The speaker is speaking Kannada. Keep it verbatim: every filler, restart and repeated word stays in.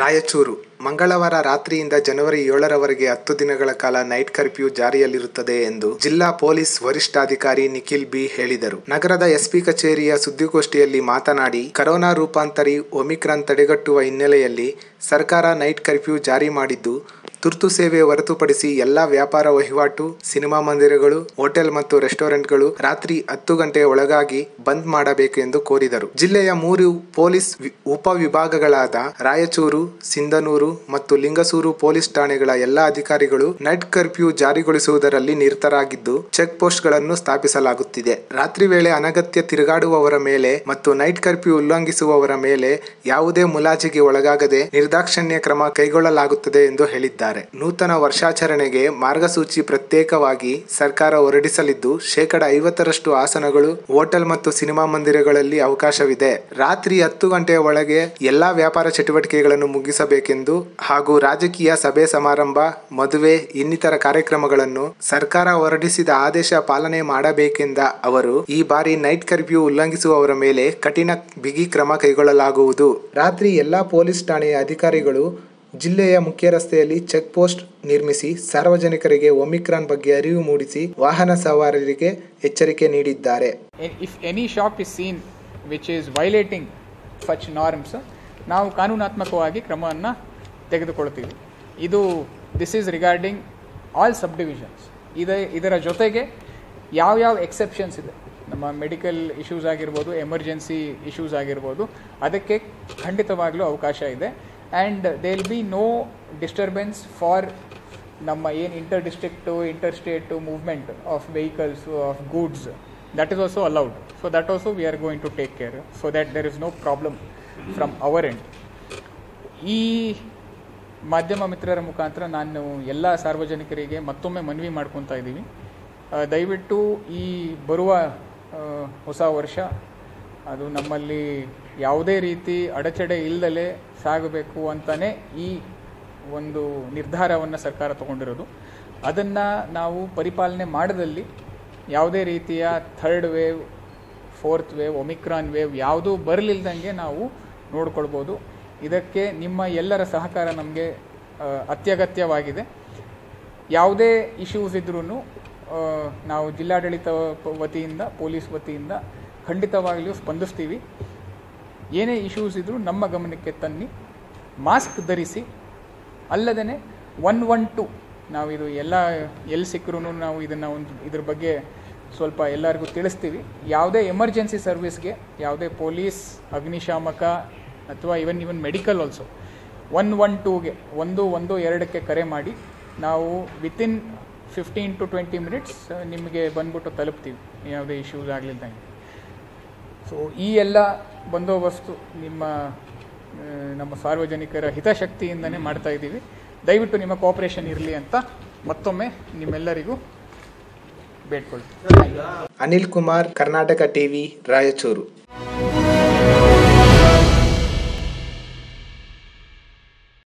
ರಾಯಚೂರು ಮಂಗಳವಾರ ರಾತ್ರಿಯಿಂದ ಜನವರಿ ಏಳರ ವರೆಗೆ ಹತ್ತು ದಿನಗಳ ಕಾಲ ನೈಟ್ ಕರ್ಫ್ಯೂ ಜಾರಿಯಲ್ಲಿರುತ್ತದೆ ಎಂದು ಜಿಲ್ಲಾ ಪೊಲೀಸ್ ವರಿಷ್ಠಾಧಿಕಾರಿ ನಿಖಿಲ್ ಬಿ ಹೇಳಿದರು. ನಗರದ ಎಸ್ಪಿ ಕಚೇರಿಯ ಸುದ್ದಿಗೋಷ್ಠಿಯಲ್ಲಿ ಮಾತನಾಡಿ, ಕೊರೋನಾ ರೂಪಾಂತರಿ ಒಮಿಕ್ರಾನ್ ತಡೆಗಟ್ಟುವ ಹಿನ್ನೆಲೆಯಲ್ಲಿ ಸರ್ಕಾರ ನೈಟ್ ಕರ್ಫ್ಯೂ ಜಾರಿ ಮಾಡಿದ್ದು, ತುರ್ತು ಸೇವೆ ಹೊರತುಪಡಿಸಿ ಎಲ್ಲ ವ್ಯಾಪಾರ ವಹಿವಾಟು, ಸಿನಿಮಾ ಮಂದಿರಗಳು, ಹೋಟೆಲ್ ಮತ್ತು ರೆಸ್ಟೋರೆಂಟ್ಗಳು ರಾತ್ರಿ ಹತ್ತು ಗಂಟೆಯ ಒಳಗಾಗಿ ಬಂದ್ ಮಾಡಬೇಕು ಎಂದು ಕೋರಿದರು. ಜಿಲ್ಲೆಯ ಮೂರು ಪೊಲೀಸ್ ಉಪವಿಭಾಗಗಳಾದ ರಾಯಚೂರು, ಸಿಂಧನೂರು ಮತ್ತು ಲಿಂಗಸೂರು ಪೊಲೀಸ್ ಠಾಣೆಗಳ ಎಲ್ಲ ಅಧಿಕಾರಿಗಳು ನೈಟ್ ಕರ್ಫ್ಯೂ ಜಾರಿಗೊಳಿಸುವುದರಲ್ಲಿ ನಿರತರಾಗಿದ್ದು, ಚೆಕ್ ಪೋಸ್ಟ್ಗಳನ್ನು ಸ್ಥಾಪಿಸಲಾಗುತ್ತಿದೆ. ರಾತ್ರಿ ವೇಳೆ ಅನಗತ್ಯ ತಿರುಗಾಡುವವರ ಮೇಲೆ ಮತ್ತು ನೈಟ್ ಕರ್ಫ್ಯೂ ಉಲ್ಲಂಘಿಸುವವರ ಮೇಲೆ ಯಾವುದೇ ಮುಲಾಜಿಗೆ ಒಳಗಾಗದೆ ನಿರ್ದಾಕ್ಷಣ್ಯ ಕ್ರಮ ಕೈಗೊಳ್ಳಲಾಗುತ್ತದೆ ಎಂದು ಹೇಳಿದ್ದಾರೆ. ನೂತನ ವರ್ಷಾಚರಣೆಗೆ ಮಾರ್ಗಸೂಚಿ ಪ್ರತ್ಯೇಕವಾಗಿ ಸರ್ಕಾರ ಹೊರಡಿಸಲಿದ್ದು, ಶೇಕಡ ಐವತ್ತರಷ್ಟು ಆಸನಗಳು, ಹೋಟೆಲ್ ಮತ್ತು ಸಿನಿಮಾ ಮಂದಿರಗಳಲ್ಲಿ ಅವಕಾಶವಿದೆ. ರಾತ್ರಿ ಹತ್ತು ಗಂಟೆಯ ಒಳಗೆ ಎಲ್ಲಾ ವ್ಯಾಪಾರ ಚಟುವಟಿಕೆಗಳನ್ನು ಮುಗಿಸಬೇಕೆಂದು ಹಾಗೂ ರಾಜಕೀಯ ಸಭೆ ಸಮಾರಂಭ, ಮದುವೆ ಇನ್ನಿತರ ಕಾರ್ಯಕ್ರಮಗಳನ್ನು ಸರ್ಕಾರ ಹೊರಡಿಸಿದ ಆದೇಶ ಪಾಲನೆ ಮಾಡಬೇಕೆಂದ ಅವರು, ಈ ಬಾರಿ ನೈಟ್ ಕರ್ಫ್ಯೂ ಉಲ್ಲಂಘಿಸುವವರ ಮೇಲೆ ಕಠಿಣ ಬಿಗಿ ಕ್ರಮ ಕೈಗೊಳ್ಳಲಾಗುವುದು. ರಾತ್ರಿ ಎಲ್ಲಾ ಪೊಲೀಸ್ ಠಾಣೆಯ ಅಧಿಕಾರಿಗಳು ಜಿಲ್ಲೆಯ ಮುಖ್ಯ ರಸ್ತೆಯಲ್ಲಿ ಚೆಕ್ ಪೋಸ್ಟ್ ನಿರ್ಮಿಸಿ ಸಾರ್ವಜನಿಕರಿಗೆ ಒಮಿಕ್ರಾನ್ ಬಗ್ಗೆ ಅರಿವು ಮೂಡಿಸಿ ವಾಹನ ಸವಾರರಿಗೆ ಎಚ್ಚರಿಕೆ ನೀಡಿದ್ದಾರೆ. If any shop is seen which is violating such norms, ನಾವು ಕಾನೂನಾತ್ಮಕವಾಗಿ ಕ್ರಮವನ್ನು ತೆಗೆದುಕೊಳ್ತೀವಿ. ಇದು this is regarding all sub divisions. ಇದ ಇದರ ಜೊತೆಗೆ ಯಾವ್ಯಾವ ಎಕ್ಸೆಪ್ಷನ್ಸ್ ಇದೆ, ನಮ್ಮ ಮೆಡಿಕಲ್ ಇಶ್ಯೂಸ್ ಆಗಿರ್ಬೋದು, ಎಮರ್ಜೆನ್ಸಿ ಇಶ್ಯೂಸ್ ಆಗಿರ್ಬೋದು, ಅದಕ್ಕೆ ಖಂಡಿತವಾಗ್ಲೂ ಅವಕಾಶ ಇದೆ. And there will be no disturbance for namma en inter district to interstate to movement of vehicles, of goods. That is also allowed, so that also we are going to take care, so that there is no problem from our end. ee madhyama mitrara mukantara nanu ella sarvajanikkarige mattomme manvi madkonta idini, dayavittu ee baruva hosa varsha ಅದು ನಮ್ಮಲ್ಲಿ ಯಾವುದೇ ರೀತಿ ಅಡಚಣೆ ಇಲ್ಲದಲೇ ಸಾಗಬೇಕು ಅಂತಲೇ ಈ ಒಂದು ನಿರ್ಧಾರವನ್ನು ಸರ್ಕಾರ ತಗೊಂಡಿರೋದು. ಅದನ್ನು ನಾವು ಪರಿಪಾಲನೆ ಮಾಡದಲ್ಲಿ ಯಾವುದೇ ರೀತಿಯ third wave, fourth wave, Omicron wave ಯಾವುದೂ ಬರಲಿಲ್ದಂಗೆ ನಾವು ನೋಡ್ಕೊಳ್ಬೋದು. ಇದಕ್ಕೆ ನಿಮ್ಮ ಎಲ್ಲರ ಸಹಕಾರ ನಮಗೆ ಅತ್ಯಗತ್ಯವಾಗಿದೆ. ಯಾವುದೇ ಇಶ್ಯೂಸ್ ಇದ್ರೂ ನಾವು ಜಿಲ್ಲಾಡಳಿತ ವತಿಯಿಂದ, ಪೊಲೀಸ್ ವತಿಯಿಂದ ಖಂಡಿತವಾಗಲೂ ಸ್ಪಂದಿಸ್ತೀವಿ. ಏನೇ ಇಶ್ಯೂಸ್ ಇದ್ರೂ ನಮ್ಮ ಗಮನಕ್ಕೆ ತನ್ನಿ, ಮಾಸ್ಕ್ ಧರಿಸಿ, ಅಲ್ಲದೇ ಒನ್ ಒನ್ ಟು ನಾವು ಇದು ಎಲ್ಲ ಎಲ್ಲಿ ಸಿಕ್ಕರೂ ನಾವು ಇದನ್ನು ಒಂದು ಇದ್ರ ಬಗ್ಗೆ ಸ್ವಲ್ಪ ಎಲ್ಲರಿಗೂ ತಿಳಿಸ್ತೀವಿ. ಯಾವುದೇ ಎಮರ್ಜೆನ್ಸಿ ಸರ್ವಿಸ್ಗೆ, ಯಾವುದೇ ಪೊಲೀಸ್, ಅಗ್ನಿಶಾಮಕ ಅಥವಾ even even medical also one one ಟೂಗೆ ಒಂದು ಒಂದು ಎರಡಕ್ಕೆ ಕರೆ ಮಾಡಿ ನಾವು within fifteen to twenty minutes ನಿಮಗೆ ಬಂದ್ಬಿಟ್ಟು ತಲುಪ್ತೀವಿ, ಯಾವುದೇ ಇಶ್ಯೂಸ್ ಆಗಲಿಲ್ಲದಂಗೆ. ಸೊ ಈ ಎಲ್ಲ ಬಂದೋಬಸ್ತು ನಿಮ್ಮ ನಮ್ಮ ಸಾರ್ವಜನಿಕರ ಹಿತಾಸಕ್ತಿಯಿಂದನೇ ಮಾಡ್ತಾ ಇದ್ದೀವಿ. ದಯವಿಟ್ಟು ನಿಮ್ಮ ಕೋಆಪರೇಷನ್ ಇರಲಿ ಅಂತ ಮತ್ತೊಮ್ಮೆ ನಿಮ್ಮೆಲ್ಲರಿಗೂ ಬೇಡ್ಕೊಳ್ತೀನಿ. ಅನಿಲ್ ಕುಮಾರ್, ಕರ್ನಾಟಕ ಟಿವಿ, ರಾಯಚೂರು.